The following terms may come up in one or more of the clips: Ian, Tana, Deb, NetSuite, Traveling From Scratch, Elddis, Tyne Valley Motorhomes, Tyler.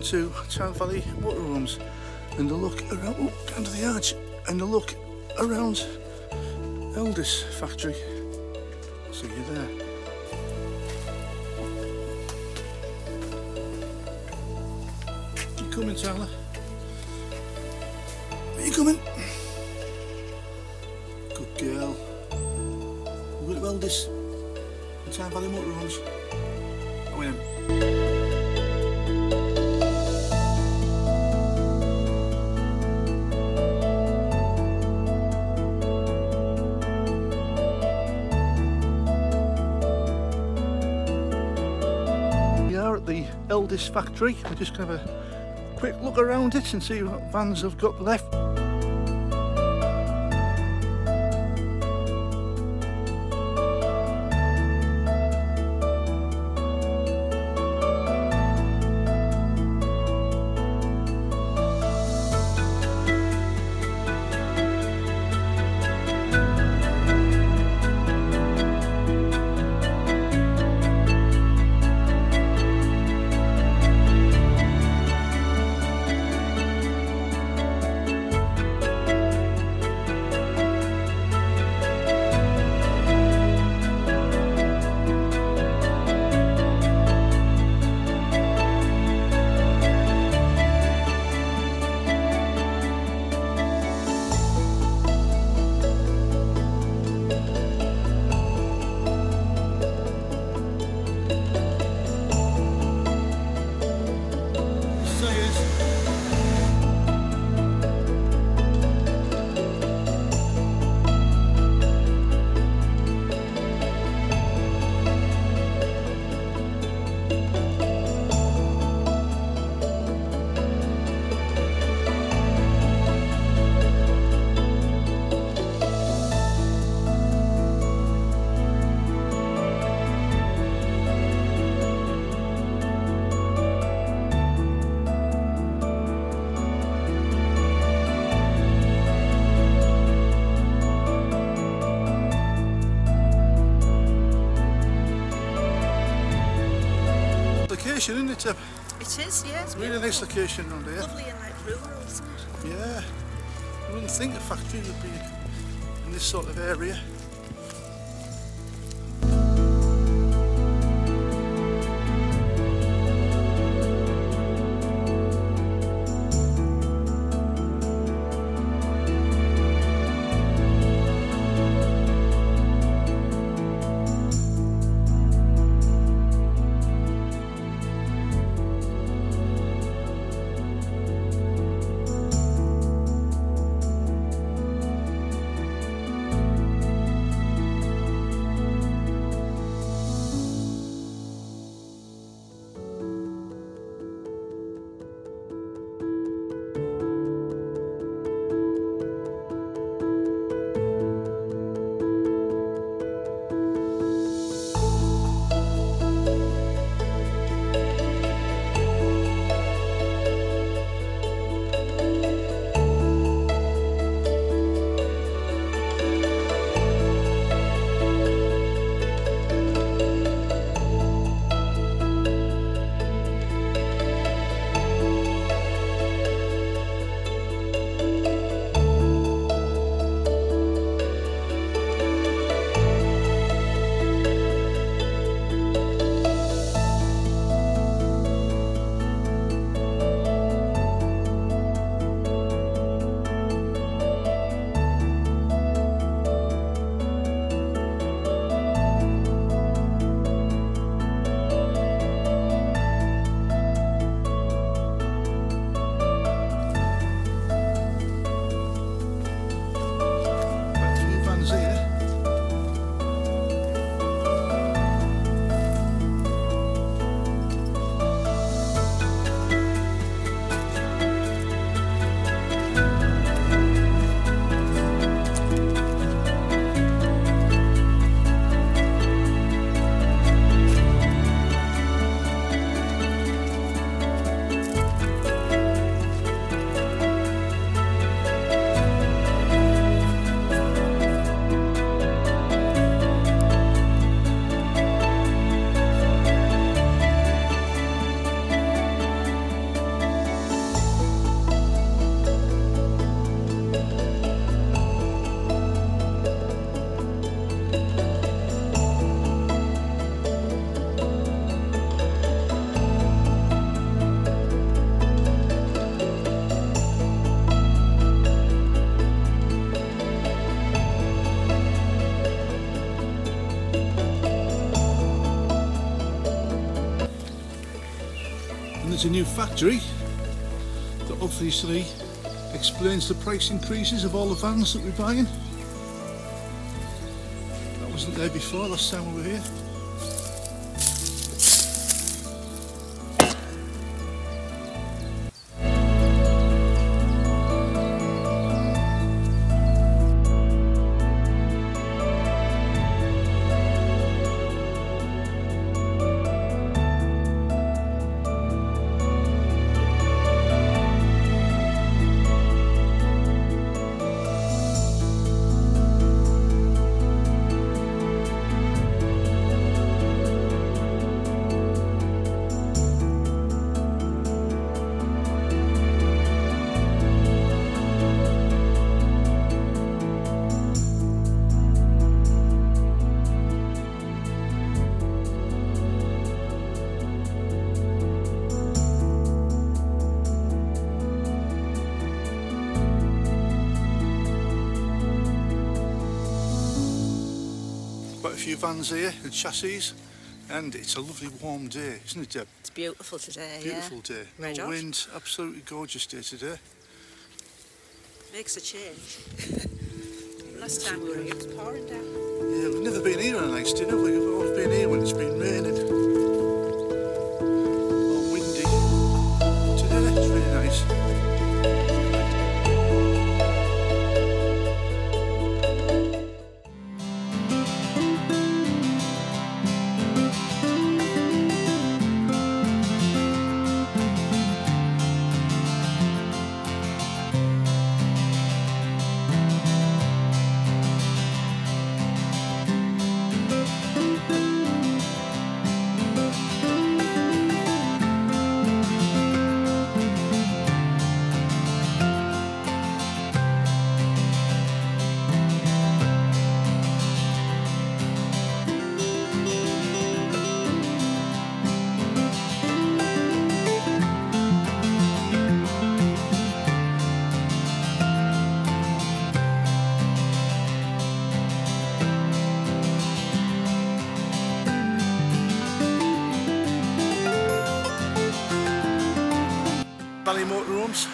down to Tyne Valley Motorhomes and a look around, oh, down to the arch, and a look around Elddis factory. See you there. You coming, Tyler? Are you coming? Good girl. We're going to Elddis and Tyne Valley Motorhomes. I win. The Elddis factory. We're just going to have a quick look around it and see what vans have got left. Isn't it, Deb? It is, yeah. It's really nice location around here. Lovely and like rural, isn't it? Yeah. I wouldn't think a factory would be in this sort of area. And there's a new factory that obviously explains the price increases of all the vans that we're buying. That wasn't there before last time we were here. Quite a few vans here and chassis, and it's a lovely warm day, isn't it, Deb? It's beautiful today. Beautiful day. Right no off. Wind, absolutely gorgeous day today. Makes a change. Last time we were here, it was pouring down. Yeah, we've never been here on a nice day, have we? We've always been here when it's been raining or windy. Today it's really nice. Valley Motorhomes.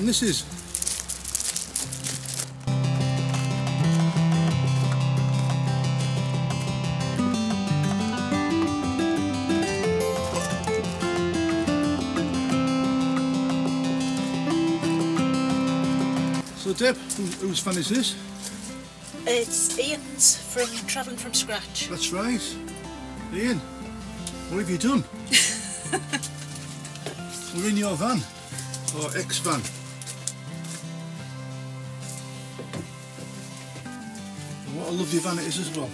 This is. So Deb, whose van is this? It's Ian's from Traveling From Scratch. That's right. Ian, what have you done? We're in your van, or ex-van. What a lovely van it is as well.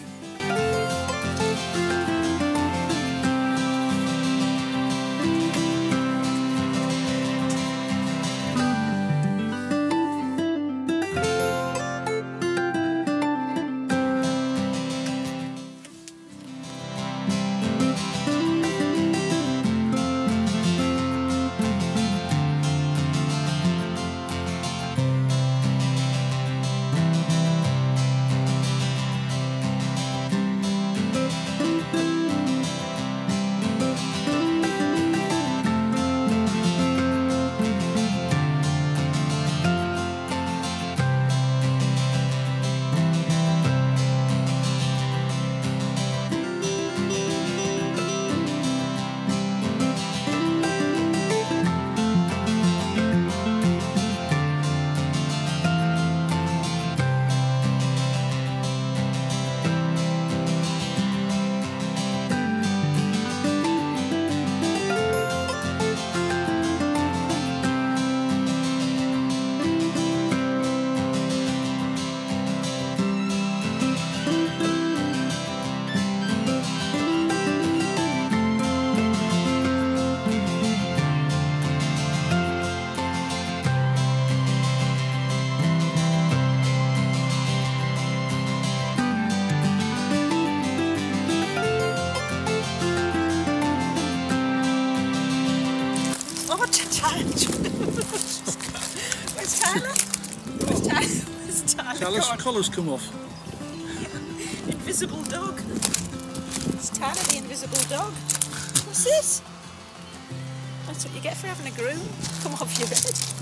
Collar's come off. Invisible dog. It's Tana, the invisible dog. What's this? That's what you get for having a groom. Come off your bed.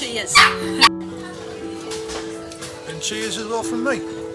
Cheers. And cheers is all from me.